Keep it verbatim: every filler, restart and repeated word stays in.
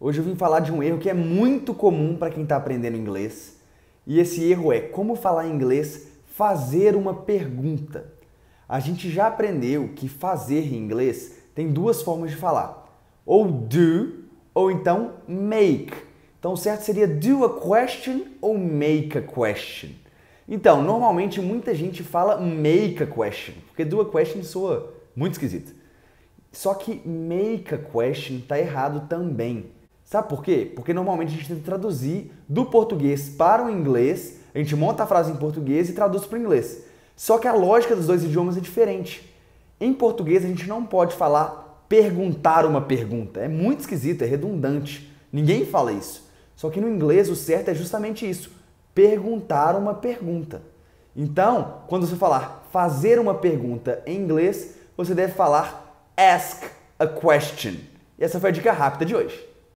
Hoje eu vim falar de um erro que é muito comum para quem está aprendendo inglês, e esse erro é como falar inglês fazer uma pergunta. A gente já aprendeu que fazer em inglês tem duas formas de falar, ou do ou então make. Então o certo seria do a question ou make a question. Então, normalmente muita gente fala make a question, porque do a question soa muito esquisito. Só que make a question está errado também. Sabe por quê? Porque normalmente a gente tenta traduzir do português para o inglês, a gente monta a frase em português e traduz para o inglês. Só que a lógica dos dois idiomas é diferente. Em português a gente não pode falar perguntar uma pergunta. É muito esquisito, é redundante. Ninguém fala isso. Só que no inglês o certo é justamente isso, perguntar uma pergunta. Então, quando você falar fazer uma pergunta em inglês, você deve falar ask a question. E essa foi a dica rápida de hoje.